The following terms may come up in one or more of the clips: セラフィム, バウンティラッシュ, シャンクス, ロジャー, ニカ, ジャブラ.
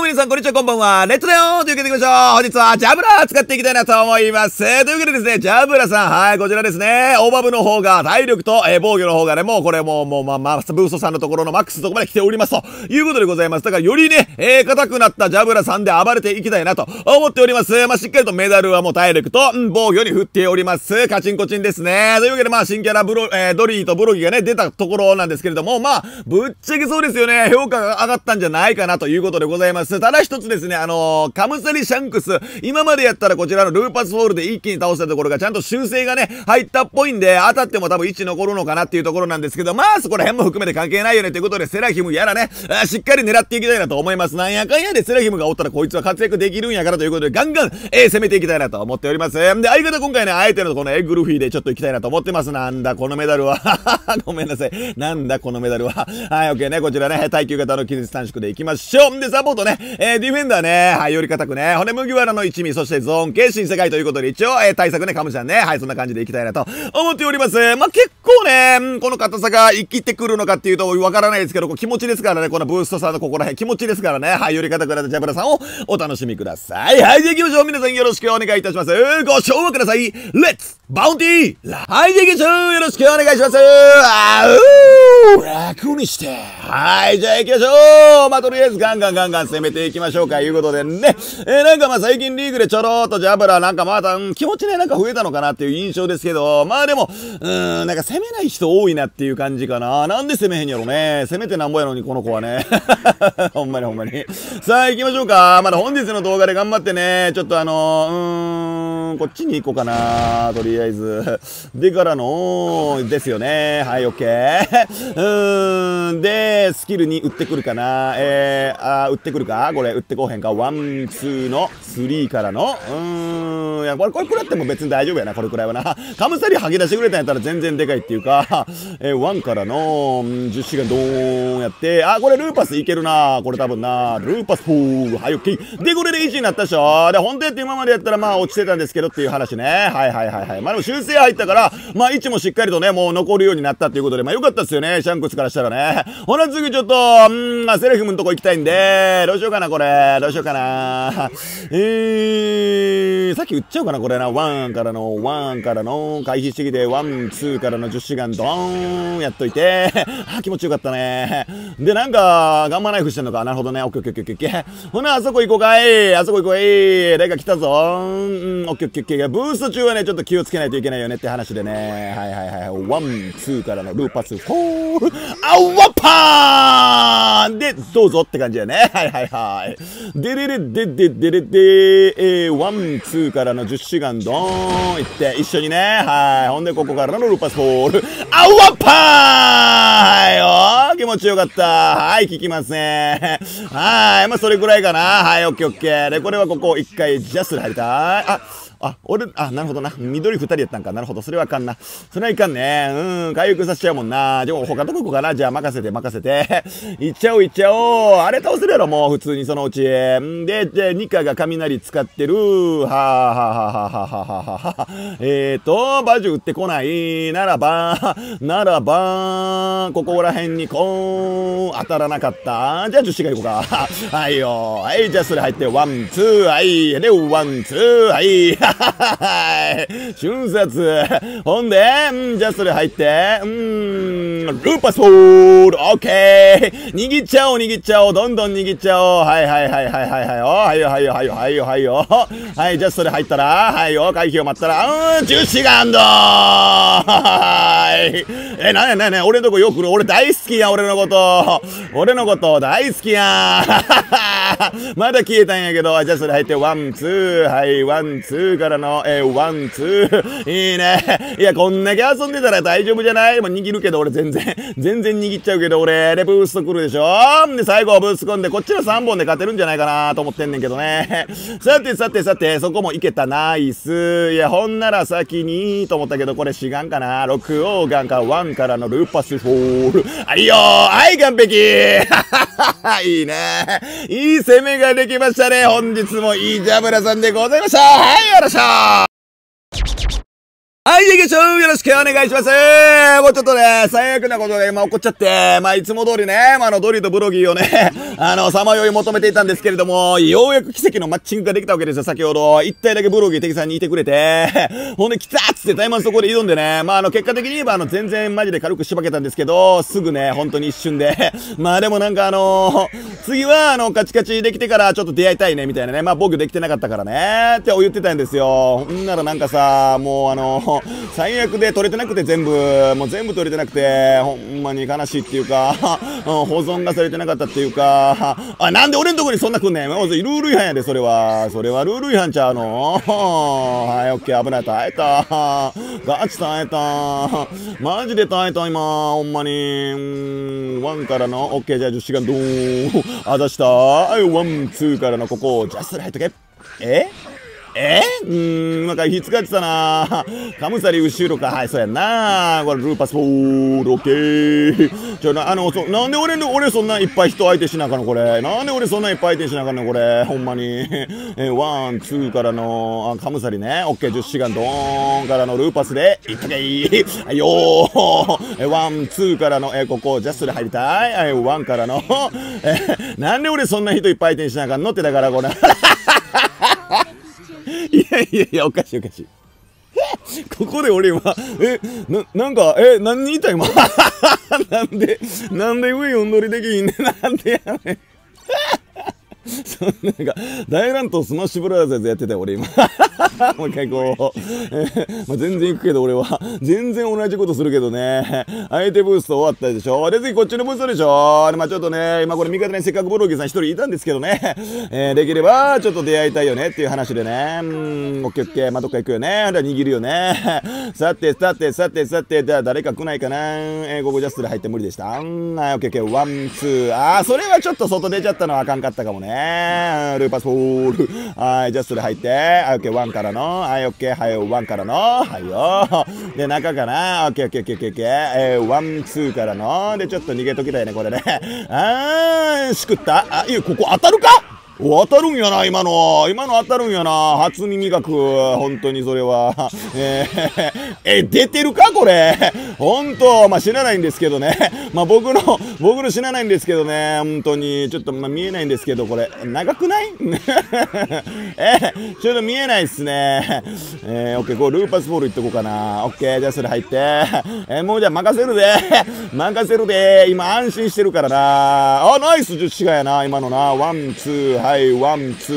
も皆さん、こんにちは、こんばんは。レッドだよというわけでいきましょう。本日は、ジャブラー使っていきたいなと思います。というわけでですね、ジャブラさん、はい、こちらですね、オーバーブの方が、体力と、防御の方がね、もうこれもうブーストさんのところのマックスのところまで来ておりますということでございます。だから、よりね、硬くなったジャブラさんで暴れていきたいなと思っております。まあ、しっかりとメダルはもう体力と、防御に振っております。カチンコチンですね。というわけで、まあ、新キャラドリーとブロギーがね、出たところなんですけれども、まあ、ぶっちゃけそうですよね、評価が上がったんじゃないかなということでございます。ただ一つですね、カムサリシャンクス、今までやったらこちらのルーパスフォールで一気に倒したところがちゃんと修正がね、入ったっぽいんで、当たっても多分位置残るのかなっていうところなんですけど、まあ、そこら辺も含めて関係ないよねということで、セラヒムやらね、しっかり狙っていきたいなと思います。なんやかんやでセラヒムがおったらこいつは活躍できるんやからということで、ガンガン、攻めていきたいなと思っております。で、相方今回ね、あえてのこのグルフィーでちょっと行きたいなと思ってます。なんだ、このメダルは。ごめんなさい。なんだ、このメダルは。はい、オッケーね、こちらね、耐久型の気絶短縮でいきましょう。で、サポートね、ディフェンダーね、はい、より固くね、骨麦わらの一味、そしてゾーン系新世界ということで、一応、対策ね、カムちゃんね、はい、そんな感じでいきたいなと思っております。まあ、結構ね、この硬さが生きてくるのかっていうと、わからないですけど、こう気持ちですからね、このブーストさんのここら辺、気持ちですからね、はい、より固くなったジャブラさんをお楽しみください。はい、じゃあ行きましょう。皆さんよろしくお願いいたします。ご賞味ください。レッツバウンティーはい、じゃあ行きましょう。よろしくお願いします。楽にして。はい、じゃあ行きましょう。まあ、とりあえずガンガン攻めていきましょうか、いうことでね。なんかまあ最近リーグでちょろっとジャブラなんかまた、気持ちね、なんか増えたのかなっていう印象ですけど、まあでも、なんか攻めない人多いなっていう感じかな。なんで攻めへんやろね。攻めてなんぼやのに、この子はね。ほんまに。さあ行きましょうか。まだ本日の動画で頑張ってね、ちょっとこっちに行こうかな。とりあえず。でからの、ですよね。はい、オッケー。で、スキルに打ってくるかな。打ってくるかこれ、打ってこうへんか。ワン、ツーの、スリーからの。いや、これっても別に大丈夫やな、これくらいはな。カムサリ剥ぎ出してくれたんやったら全然でかいっていうか、ワンからの、10シがドーンやって、あ、これルーパスいけるな。これ多分な、ルーパスフォー。はい、オッケー。で、これで1になったでしょ。で、本当やって今までやったら、まあ、落ちてたんですけどっていう話ね。はい。まあ、でも修正入ったから、まあ、位置もしっかりとね、もう残るようになったということで、まあ、よかったっすよね、シャンクスからしたらね。ほら、次ちょっと、まあ、セラフィムのとこ行きたいんで、どうしようかな、これ。どうしようかな。さっき打っちゃおうかな、これな。ワンからの、回避してきて、ワン、ツーからの10シガン、ドーン、やっといて。あ、気持ちよかったね。で、なんか、ガンマナイフしてんのか。なるほどね。オッケーオッケーオッケーオッケー。ほな、あそこ行こうかい。あそこ行こうかい。誰か来たぞ。オッケーオッケーオッケー。ブースト中はね、ちょっと気をつけないといけないよねって話でね。はい。ワン、ツーからのルーパス、フォー、あ、ワッパーで、どうぞって感じだね。はい。で、ワン、ツーからの10シガン、ドーン、いって、一緒にね。はい。ほんで、ここからのルーパス、フォール、あ、ワッパーはい、気持ちよかった。はい、聞きますね。はい。まあ、それくらいかな。はい、オッケーオッケー。で、これはここ、一回、ジャスで入りたい。あ、なるほどな。緑二人やったんか。なるほど。それはあかんな。それはいかんね。回復させちゃうもんな。じゃあ、他どこかな。じゃあ、任せて。いっちゃおう。あれ倒せるやろ、もう、普通にそのうち。で、ニカが雷使ってる。バジュ打ってこない。ならば、ここら辺にこーん、当たらなかった。じゃあ、10シガ行こうか。はいよ。はい、じゃあ、それ入って、ワン、ツー、はい。で、ワン、ツー、はい。瞬殺。ほんで、じゃあそれ入って、ルーパスホール、オッケー。握っちゃおう、どん握っちゃおう。はい。はい、じゃあそれ入ったら、はいよ、回避を待ったら、ジューシガンドはい。なんや、俺のとこよく来る。俺大好きや、俺のこと、大好きや。まだ消えたんやけど、じゃあそれ入って、ワン、ツー、はい、ワン、ツーからの、ワン、ツー。いいね。いや、こんだけ遊んでたら大丈夫じゃない?もう握るけど、俺全然握っちゃうけど、俺、で、ブースト来るでしょ?で、最後、ブースト込んで、こっちの3本で勝てるんじゃないかなと思ってんねんけどね。さて、そこもいけた、ナイス。いや、ほんなら先に、と思ったけど、これ、シガンかな ?6 オーガンか、ワンからのルーパスフォール。ありよーはい、完璧いいね。いい攻めができましたね。本日もいいジャブラさんでございました。はい、よろしく。はい、でいきしょう。よろしくお願いします。もうちょっとね、最悪なことが今起こっちゃって、いつも通りね、ドリーとブロギーをね、さまよい求めていたんですけれども、ようやく奇跡のマッチングができたわけですよ、先ほど。一体だけブロギー敵さんにいてくれて、ほんで来たっつってタイマンそこで挑んでね、結果的に言えば全然マジで軽くしばけたんですけど、すぐね、本当に一瞬で。でもなんか次はカチカチできてからちょっと出会いたいね、みたいなね、防御できてなかったからね、って言ってたんですよ。んならなんかさ、もう最悪で取れてなくて全部取れてなくて、ほんまに悲しいっていうか、保存がされてなかったっていうか、なんで俺んとこにそんな来んねん。ルール違反やで、それは。それはルール違反ちゃうの。はい、オッケー、危ない、耐えた。ガチ耐えた。マジで耐えた、今。ほんまに。ワンからの、オッケー、じゃあ10時間、ドーン。あざした。はい、ワン、ツーからの、ここ、ジャスト入っとけ。なんか火つかってたな。カムサリ後ろか。はい、そうやんな。これ、ルーパスポール、オッケー。ちょ、なんで俺そんないっぱい人相手しなあかんの、これ。なんで俺そんないっぱい相手しなあかんの、これ。ほんまに。ワン、ツーからの、カムサリね。オッケー、10時間、ドーンからのルーパスで、いっとけー。はいよー。ワン、ツーからの、ここ、ジャストで入りたい。ワンからの、なんで俺そんな人いっぱい相手にしなあかんのって、だから、これ。いや、おかしい。ここで俺今、何人いた今。なんで上呼んどりできひんねん。なんでやねん。そんなんか、大乱闘スマッシュブラザーズやってたよ、俺今。もう一回こう。全然行くけど、俺は。全然同じことするけどね。相手ブースト終わったでしょ。で、次こっちのブーストでしょ。ちょっとね、今これ味方にせっかくブロギーさん一人いたんですけどね。できれば、ちょっと出会いたいよねっていう話でね。オッケーオッケー。どっか行くよね。じゃ握るよね。さて、じゃあ誰か来ないかな。ここジャストで入って無理でした。オッケーオッケー。ワン、ツー。それはちょっと外出ちゃったのはあかんかったかもね。ルーパスホール。はい、ジャストで入って。オッケー、ワンからの。はい、オッケー、はい、ワンからの。はいよ。で、中かな。オッケー、オッケー。ワン、ツーからの。で、ちょっと逃げときたいね、これね。しくった。いや、ここ当たるか？当たるんやな、今の当たるんやな。初耳がく、本当にそれは。出てるかこれ。本当知らないんですけどね。僕の知らないんですけどね。本当に。ちょっと、見えないんですけど、これ。長くないちょっと見えないっすね。オッケー、こう、ルーパスボールいっとこうかな。オッケー、じゃあそれ入って。もうじゃあ任せるで。今、安心してるからな。ナイス、10違いやな、今のな。ワン、ツー、はい、ワン、ツ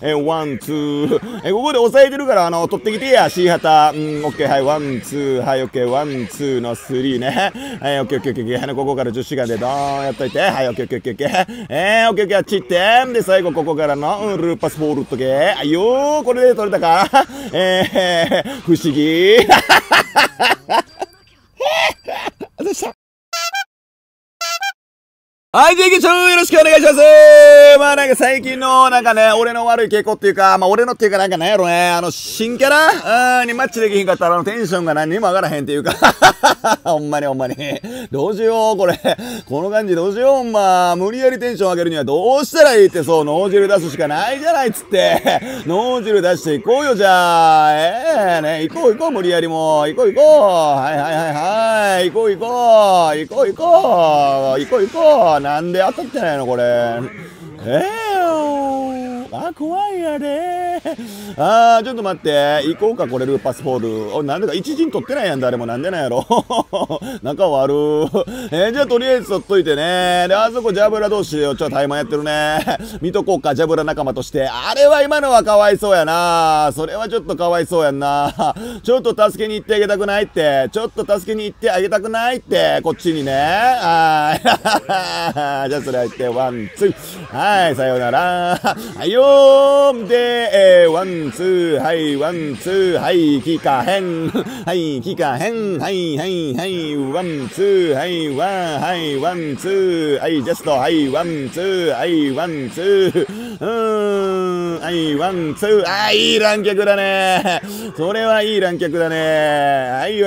ー、ワン、ツー。ここで押さえてるから、取ってきてや、C旗。オッケー、はい、ワン、ツー、はい、オッケー、ワン、ツーのスリーね。はい、オッケー。ここから10時間でドーンやっといて。はい、オッケー。オッケー、あっち行って。で、最後、ここからの、ルーパスボールっとけ。あいよー、これで取れたか。不思議。あざした。はい、行きしょう。よろしくお願いします。なんか最近の、なんかね、俺の悪い傾向っていうか、なんかなんやろね、新キャラにマッチできひんかったら、テンションが何にも上がらへんっていうか、ほんまに。どうしよう、これ。この感じどうしよう、無理やりテンション上げるにはどうしたらいいって、そう、脳汁出すしかないじゃないっつって。脳汁出していこうよ、じゃあ。ね、行こう、無理やりもう。行こう。はい。行こう。なんで当たってないのこれ。怖いやでー。ちょっと待って。行こうか、これ、ルーパスボール。なんでか、一陣取ってないやん、誰も。なんでなんやろ。仲悪ー。じゃあ、とりあえず取っといてね。で、あそこ、ジャブラ同士で、対マンやってるね。見とこうか、ジャブラ仲間として。あれは、今のはかわいそうやな。それはちょっとかわいそうやんな。ちょっと助けに行ってあげたくないって。こっちにね。じゃあ、それ入って、ワン、ツー。はい、さようなら。はいよー。で、ワン、ツー、はい、ワン、ツー、はい、聞かへん。はい、ワン、ツー、はい、ワン、ツー、はい、ジャスト、はい、ワン、ツー、はい、ワン、ツー、はい、ワン、ツー、いい乱脚だね。それはいい乱脚だね。はいよ。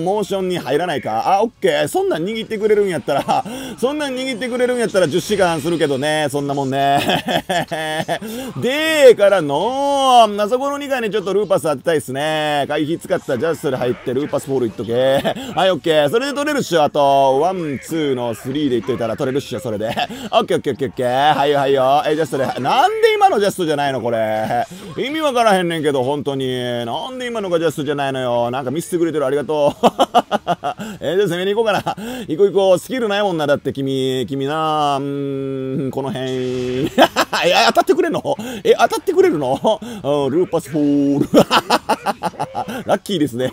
モーションに入らないか。オッケー。そんなん握ってくれるんやったら10時間するけどね。そんなもんね。でーからのー、あそこの2回ね、ちょっとルーパス当てたいっすね。回避使ってたジャストで入って、ルーパスフォールいっとけー。はい、オッケー。それで取れるっしょ。あと、ワン、ツーのスリーでいっといたら取れるっしょ、それで。オッケーオッケーオッケーオッケー。はいよはいよ。ジャストで。なんで今のジャストじゃないのこれ。意味わからへんねんけど、本当に。なんで今のがジャストじゃないのよ。なんか見せてくれてる。ありがとう。じゃあ攻めに行こうかな。行こう行こう。スキルないもんな。だって君なー。この辺。当たってくれんの？当たってくれるの？ルーパスフォール。ラッキーですね。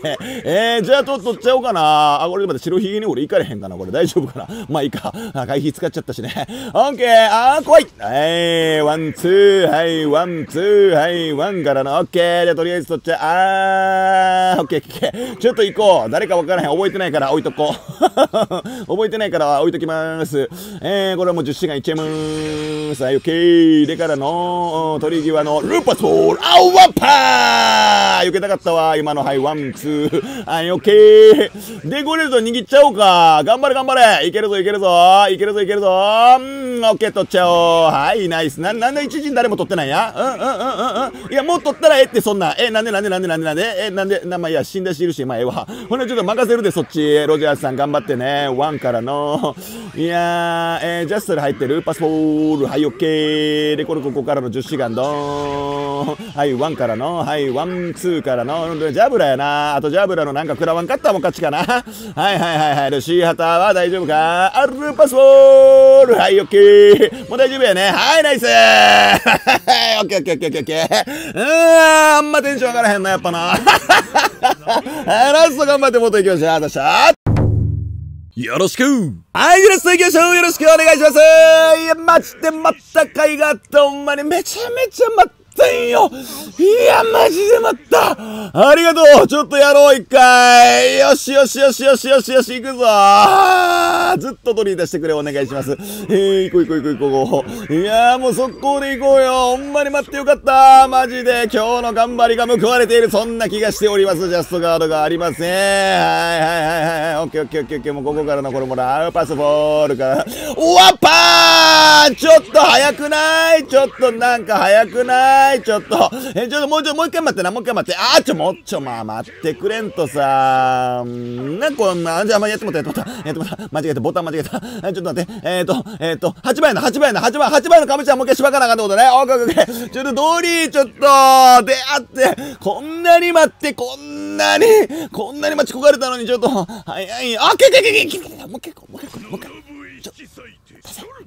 じゃあ取っちゃおうかな。これまた白ひげに俺行かれへんかな。これ大丈夫かな。まあいいか。回避使っちゃったしね。オッケー。怖い。はい、ワン、ツー、はい、ワン、ツー、はい、ワンからの、オッケー。じゃあとりあえず取っちゃ、オッケー、オッケー。ちょっと行こう。誰かわからへん。覚えてないから置いとこう。覚えてないから置いときます。これはもう10時間いっちゃいまーす。はい、オッケー。でからの、取り際の、ルーパスホール、アワッパー避けたかったわ。今の、はい、ワン、ツー、はい、オッケー。で、これと握っちゃおうか。頑張れ、頑張れ。いけるぞ、いけるぞ。いけるぞ、いけるぞ。オッケー、取っちゃおう。はい、ナイス。なんで一時に誰も取ってないや。いや、もう取ったらええって、そんな。なんで、まあ、いや、死んだしいるし、まあ、ええわ。ほな、ちょっと任せるで、そっち。ロジャースさん、頑張ってね。ワンからの。いやー、ジャストで入ってる。パスボール。はい、オッケー。で、ここからの10シガンドーン。はい、ワンからの。はい、ワン、ツーからの。ジャブラやな。あと、ジャブラのなんか食らわんかったもん勝ちかな。はい。で、シーハタは大丈夫か。アルパスボール。はい、オッケー。もう大丈夫やね。はい、ナイスオッケーオッケーオッケーオッケー。あんまテンション上がらへんな、やっぱな。ラスト頑張って元行きましょう。ありがとうございました。よろしくはい、よろしく行きましょう。よろしくお願いします。いや、マジでまったかいがあった。ほんまにめちゃめちゃ待ったんよ。いや、マジで待った。ありがとう。ちょっとやろう、一回。よし、行くぞー。ずっと取り出してくれ、お願いします。行こう。いやー、もう速攻で行こうよ。ほんまに待ってよかった。マジで、今日の頑張りが報われている。そんな気がしております。ジャストガードがありますね。はい。オッケー。もうここからのこれもラウパスボールから。おわっぱー！ちょっと早くない？ちょっと、もう一回待ってな、あー待ってくれんとさー。こんな、やってもった。ボタン間違えた。ちょっと待って。8番のカムちゃんもう一回しばかなあかんってことね。オッケー。ちょっとドリー、出会って、こんなに待ち焦がれたのに、ちょっと、早い。あ、もう結構。ちょっと、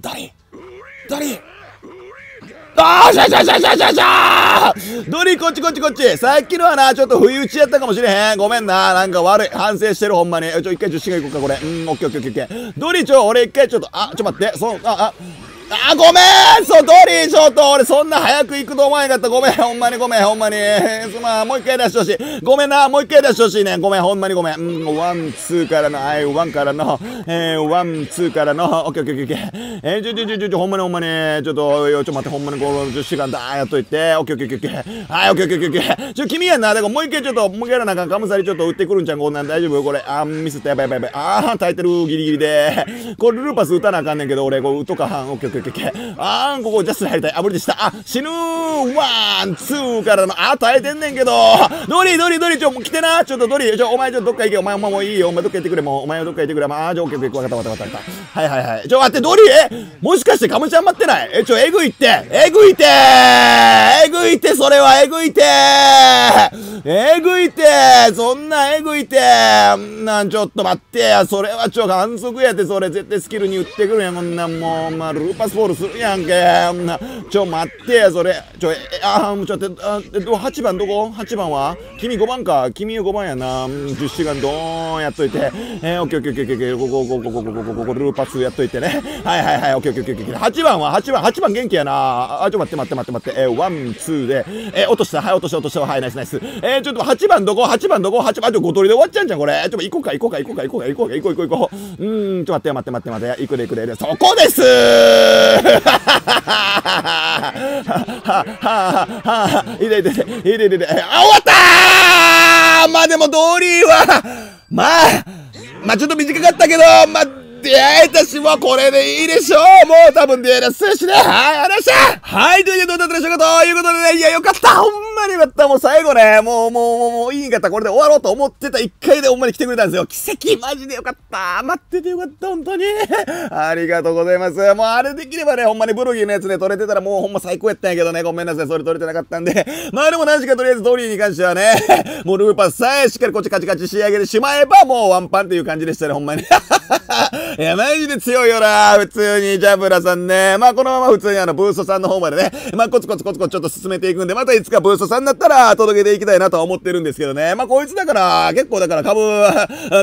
ドリー。ドリーこっち。さっきのはな、ちょっと不意打ちやったかもしれへん。ごめんな。なんか悪い。反省してる、ほんまに。一回10が行こうか、これ。オッケー。ドリー俺一回ちょっと待って。ごめんドリー俺そんな早く行くと思わなかった。ごめん、ほんまに。すまん、もう一回出してほしい。ごめんな、もう一回出してほしいね。ごめん。ワン、ツーからの、ワン、ツーからの、オッケー。ほんまに。ちょっと待って、ほんまに10時間だ、やっといて。オッケー。はい、オッケー。君やな、だからもう一回やらなあかん。カムサリ打ってくるんちゃん、こんなん大丈夫これ。ミスった、やばい。耐えてる、ギリギリで。これルーパス打たなあかんねんけど、俺、打とかはん、ここジャスト入りたい。無理でした。死ぬー。ワン、ツーからの、耐えてんねんけど。ドリー、来てな。お前、どっか行け。お前もういいよ。どっか行ってくれ。オッケー。わかった。はい。待って、ドリー、もしかしてカムちゃん待ってない？えぐいってそれはえぐいってそんなえぐいってちょっと待ってや。それは反則やて、それ。絶対スキルに打ってくるやん、こんなんもう。ルーパスフォールするやんけ。待ってや、それ。8番どこ ?8 番は君5番か。君5番やな。10時間ドーンやっといて。オッケー。ここ、ルーパスやっといてね。はい。オッケー。8番元気やな。ちょ、待って。ワン、ツーで。落とした。はい、落とした。はい、ナイス。ちょっと8番どこ ?8 番、5取りで終わっちゃうんじゃん、これ。行こうか。ちょ、待って。行くで。そこですいで。あ、終わったー。まあでもドーリーは、まあちょっと短かったけど、出会えたし、もうこれでいいでしょう。もう多分出会えたしね。はい、ありました。はい、というわけでどうだったでしょうかということでね、いや、よかった。ほんまによかった。もう最後ね、もういい方、これで終わろうと思ってた1回でほんまに来てくれたんですよ。奇跡、マジでよかった。待っててよかった、本当に。ありがとうございます。もうあれできればね、ほんまにブルギーのやつね、取れてたらもうほんま最高やったんやけどね、ごめんなさい、それ取れてなかったんで。まあでも何しかとりあえずドリーに関してはね、もうルーパーさえしっかりこっちカチカチ仕上げてしまえば、もうワンパンっていう感じでしたね、ほんまに。いや、マジで強いよな、普通に、ジャブラさんね。まあ、このまま普通にブーストさんの方までね、まあ、コツコツコツコツちょっと進めていくんで、またいつかブーストさんになったら届けていきたいなとは思ってるんですけどね。まあ、こいつだから、結構だから株、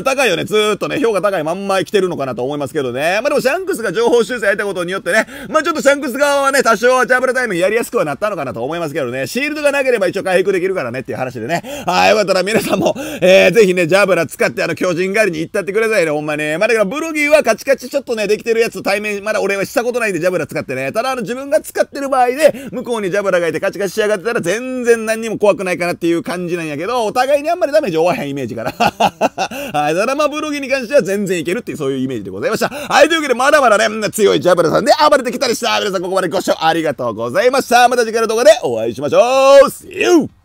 高いよね。ずーっとね、評価高いまんま生きてるのかなと思いますけどね。まあ、でもシャンクスが情報修正やったことによってね、まあ、ちょっとシャンクス側はね、多少はジャブラタイムやりやすくはなったのかなと思いますけどね。シールドがなければ一応回復できるからねっていう話でね。はい、よかったら皆さんも、ぜひね、ジャブラ使って巨人狩りに行ったってくださいね、ほんまに。まあ、だからブルギーはカチカチちょっとね、できてるやつ対面、まだ俺はしたことないんでジャブラ使ってね。ただ自分が使ってる場合で、向こうにジャブラがいてカチカチ仕上がってたら全然何にも怖くないかなっていう感じなんやけど、お互いにあんまりダメージ負わへんイメージから。はい。ただまあブルギーに関しては全然いけるっていうそういうイメージでございました。はい。というわけでまだまだね、強いジャブラさんで暴れてきたりした。皆さんここまでご視聴ありがとうございました。また次回の動画でお会いしましょう。See you!